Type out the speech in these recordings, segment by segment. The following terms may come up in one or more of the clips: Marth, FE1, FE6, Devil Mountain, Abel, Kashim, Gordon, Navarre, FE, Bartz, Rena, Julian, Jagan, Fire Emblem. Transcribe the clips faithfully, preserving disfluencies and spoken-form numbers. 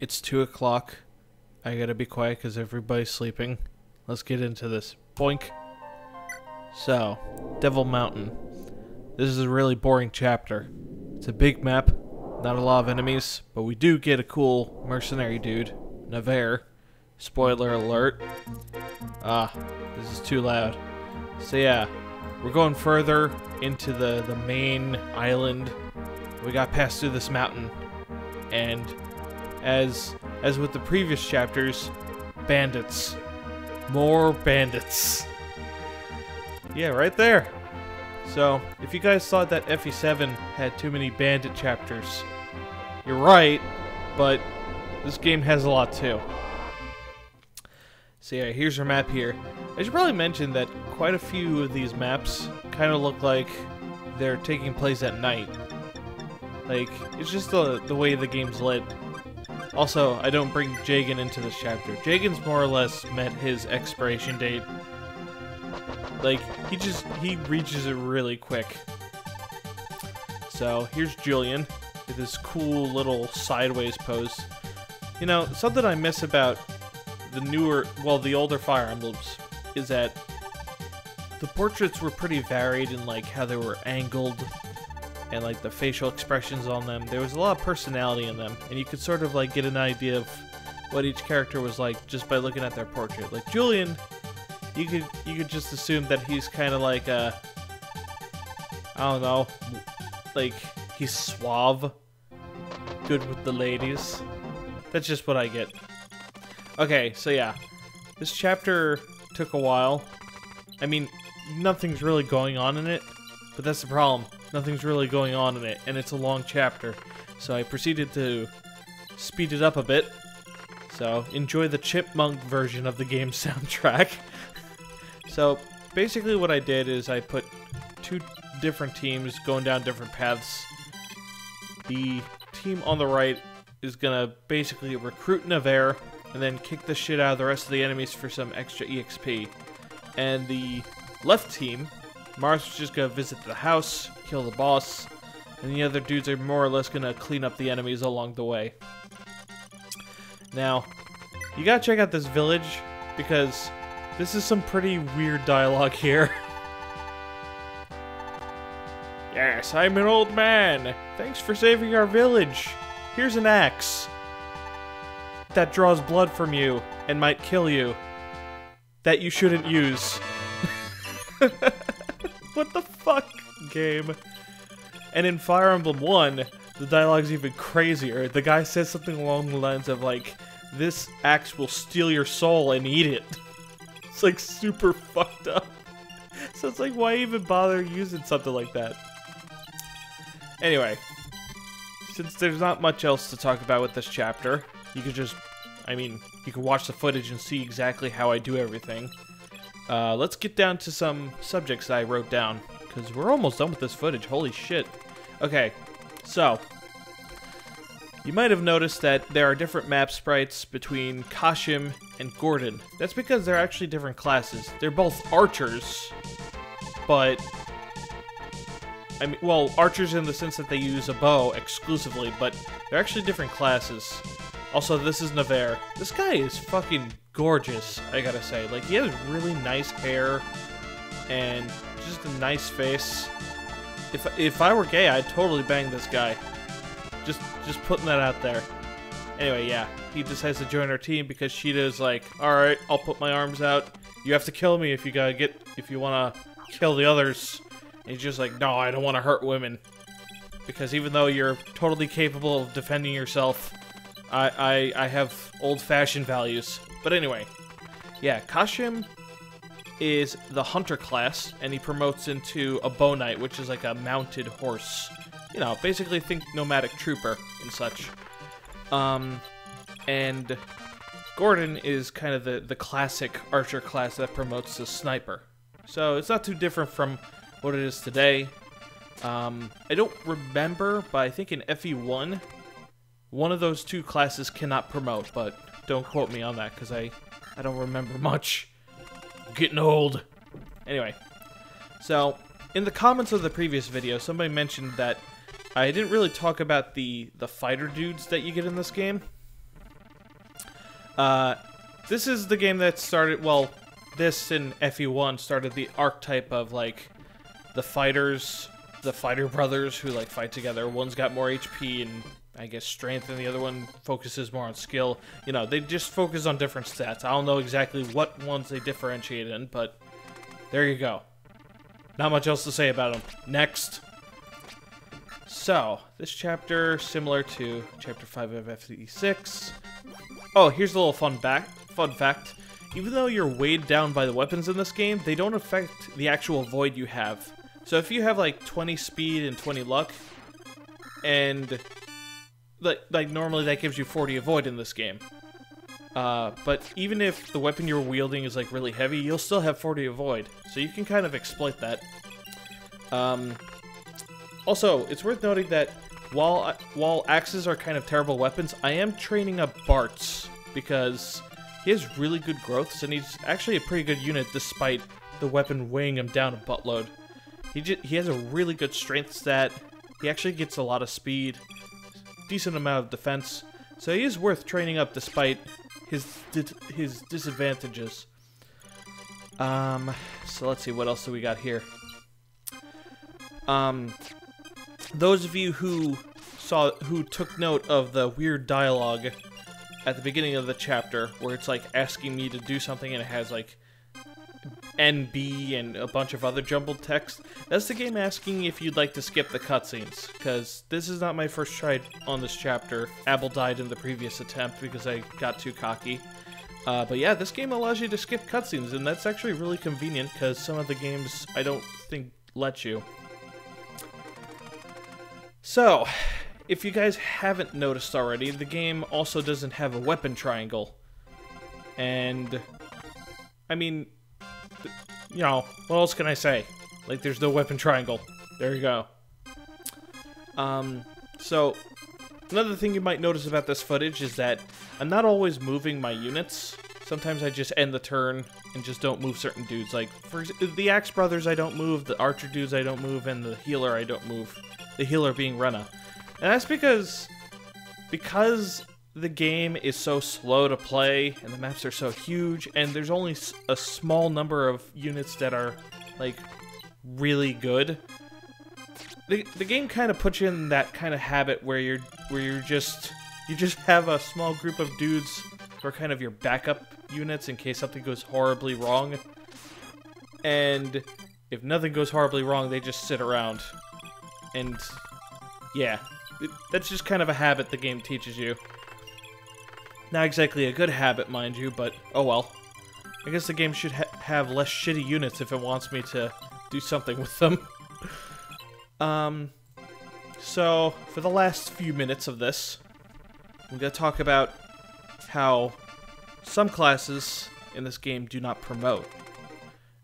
It's two o'clock. I gotta be quiet because everybody's sleeping. Let's get into this. Boink. So, Devil Mountain. This is a really boring chapter. It's a big map, not a lot of enemies, but we do get a cool mercenary dude, Navarre. Spoiler alert. Ah, this is too loud. So yeah, we're going further into the, the main island. We got passed through this mountain, and as as with the previous chapters, bandits. More bandits. Yeah, right there. So, if you guys thought that F E seven had too many bandit chapters, you're right, but this game has a lot too. So yeah, here's your map here. I should probably mention that quite a few of these maps kind of look like they're taking place at night. Like, it's just the, the way the game's lit. Also, I don't bring Jagan into this chapter. Jagan's more or less met his expiration date. Like, he just, he reaches it really quick. So, here's Julian with his cool little sideways pose. You know, something I miss about the newer, well, the older Fire Emblems is that the portraits were pretty varied in, like, how they were angled and, like, the facial expressions on them. There was a lot of personality in them, and you could sort of, like, get an idea of what each character was like just by looking at their portrait. Like, Julian, you could you could just assume that he's kind of like a, I don't know, like he's suave, good with the ladies. That's just what I get. Okay, so yeah, this chapter took a while. I mean, nothing's really going on in it, but that's the problem. Nothing's really going on in it, and it's a long chapter. So I proceeded to speed it up a bit. So enjoy the chipmunk version of the game soundtrack. So basically what I did is I put two different teams going down different paths. The team on the right is gonna basically recruit Navarre and then kick the shit out of the rest of the enemies for some extra E X P. And the left team, Marth is just gonna visit the house, kill the boss, and the other dudes are more or less gonna clean up the enemies along the way. Now, you gotta check out this village because this is some pretty weird dialogue here. Yes, I'm an old man. Thanks for saving our village. Here's an axe that draws blood from you and might kill you. That you shouldn't use. What the fuck, game? And in Fire Emblem one, the dialogue's even crazier. The guy says something along the lines of like, this axe will steal your soul and eat it. It's like super fucked up. So it's like, why even bother using something like that? Anyway, since there's not much else to talk about with this chapter, you could just, I mean, you could watch the footage and see exactly how I do everything. Uh, let's get down to some subjects that I wrote down, because we're almost done with this footage. Holy shit. Okay, so you might have noticed that there are different map sprites between Kashim and Gordon. That's because they're actually different classes. They're both archers, but I mean, well, archers in the sense that they use a bow exclusively, but they're actually different classes. Also, this is Navarre. This guy is fucking gorgeous, I gotta say. Like, he has really nice hair and just a nice face. If, if I were gay, I'd totally bang this guy. Just just putting that out there. Anyway, yeah, he decides to join our team because Sheeda's like, all right, I'll put my arms out. You have to kill me if you gotta get, if you wanna kill the others. And he's just like, no, I don't want to hurt women. Because even though you're totally capable of defending yourself, I, I, I have old-fashioned values. But anyway, yeah, Kashim is the hunter class, and he promotes into a bow knight, which is like a mounted horse. You know, basically think nomadic trooper and such. Um, and Gordon is kind of the, the classic archer class that promotes the sniper. So it's not too different from what it is today. Um, I don't remember, but I think in F E one, one of those two classes cannot promote, but don't quote me on that because I, I don't remember much. I'm getting old. Anyway, so in the comments of the previous video, somebody mentioned that I didn't really talk about the, the fighter dudes that you get in this game. Uh, this is the game that started, well, this and F E one started the archetype of, like, the fighters, the fighter brothers who, like, fight together. One's got more H P and, I guess, strength, and the other one focuses more on skill. You know, they just focus on different stats. I don't know exactly what ones they differentiate in, but there you go. Not much else to say about them. Next. So, this chapter, similar to Chapter five of F E six. Oh, here's a little fun, back, fun fact. Even though you're weighed down by the weapons in this game, they don't affect the actual void you have. So if you have, like, twenty speed and twenty luck, and... Like, like normally that gives you forty avoid in this game. Uh, but even if the weapon you're wielding is, like, really heavy, you'll still have forty avoid. So you can kind of exploit that. Um, also, it's worth noting that while, while axes are kind of terrible weapons, I am training up Bartz, because he has really good growths, and he's actually a pretty good unit despite the weapon weighing him down a buttload. He, just, he has a really good strength stat. He actually gets a lot of speed, decent amount of defense, so he is worth training up despite his di his disadvantages. Um, so let's see, what else do we got here? Um, those of you who saw who took note of the weird dialogue at the beginning of the chapter, where it's like asking me to do something and it has like N B and a bunch of other jumbled text, that's the game asking if you'd like to skip the cutscenes, because this is not my first try on this chapter. Abel died in the previous attempt because I got too cocky. Uh, but yeah, this game allows you to skip cutscenes, and that's actually really convenient, because some of the games I don't think let you. So, if you guys haven't noticed already, the game also doesn't have a weapon triangle. And, I mean... You know, what else can I say? Like, there's no weapon triangle. There you go. Um, so, another thing you might notice about this footage is that I'm not always moving my units. Sometimes I just end the turn and just don't move certain dudes. Like, for the Axe Brothers I don't move, the Archer dudes I don't move, and the Healer I don't move. The Healer being Rena. And that's because... Because... The game is so slow to play, and the maps are so huge, and there's only a small number of units that are, like, really good. The, the game kind of puts you in that kind of habit where you're where you're just you just have a small group of dudes who are kind of your backup units in case something goes horribly wrong. And if nothing goes horribly wrong, they just sit around. And yeah, it, that's just kind of a habit the game teaches you. Not exactly a good habit, mind you, but oh well. I guess the game should ha have less shitty units if it wants me to do something with them. um, so, for the last few minutes of this, I'm going to talk about how some classes in this game do not promote.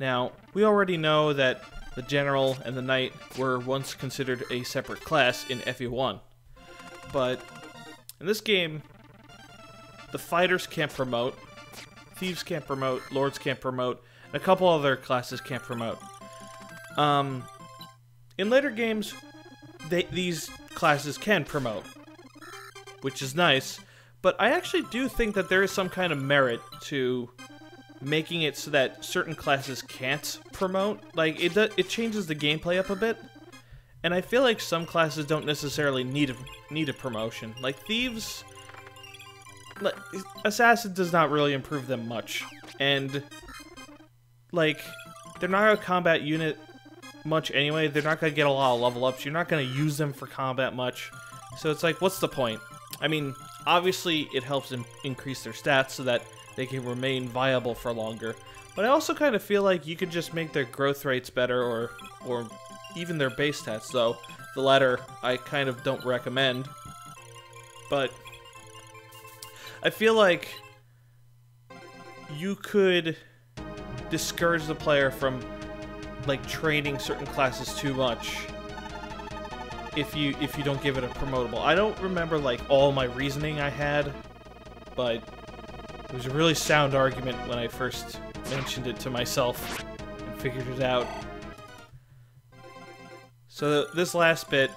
Now, we already know that the General and the Knight were once considered a separate class in F E one. But, in this game... The fighters can't promote, thieves can't promote, lords can't promote, and a couple other classes can't promote. Um, in later games, they, these classes can promote, which is nice, but I actually do think that there is some kind of merit to making it so that certain classes can't promote. Like, it, do, it changes the gameplay up a bit, and I feel like some classes don't necessarily need a, need a promotion. Like, thieves... Assassin does not really improve them much, and like they're not a combat unit much anyway. They're not gonna get a lot of level ups. You're not gonna use them for combat much, so it's like, what's the point? I mean, obviously it helps them increase their stats so that they can remain viable for longer, but I also kind of feel like you could just make their growth rates better, or or even their base stats, though the latter I kind of don't recommend. But I feel like you could discourage the player from like training certain classes too much if you if you don't give it a promotable. I don't remember like all my reasoning I had, but it was a really sound argument when I first mentioned it to myself and figured it out. So this last bit,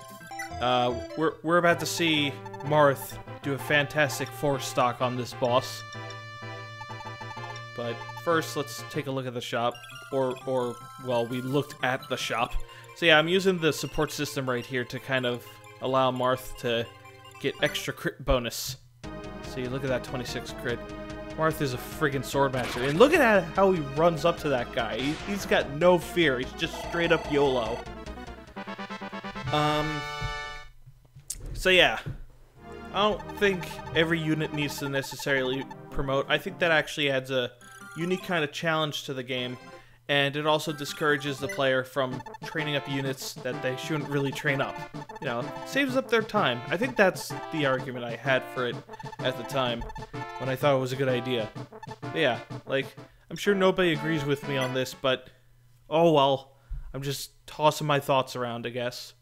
uh, we're we're about to see Marth do a fantastic four stock on this boss, But first, let's take a look at the shop. Or, or well, we looked at the shop. So yeah, I'm using the support system right here to kind of allow Marth to get extra crit bonus. See, look at that twenty-six crit. Marth is a friggin' swordmaster. And look at that, how he runs up to that guy. He, he's got no fear. He's just straight up YOLO. Um. So yeah. I don't think every unit needs to necessarily promote. I think that actually adds a unique kind of challenge to the game. And it also discourages the player from training up units that they shouldn't really train up. You know, saves up their time. I think that's the argument I had for it at the time, when I thought it was a good idea. But yeah, like, I'm sure nobody agrees with me on this, but oh well. I'm just tossing my thoughts around, I guess.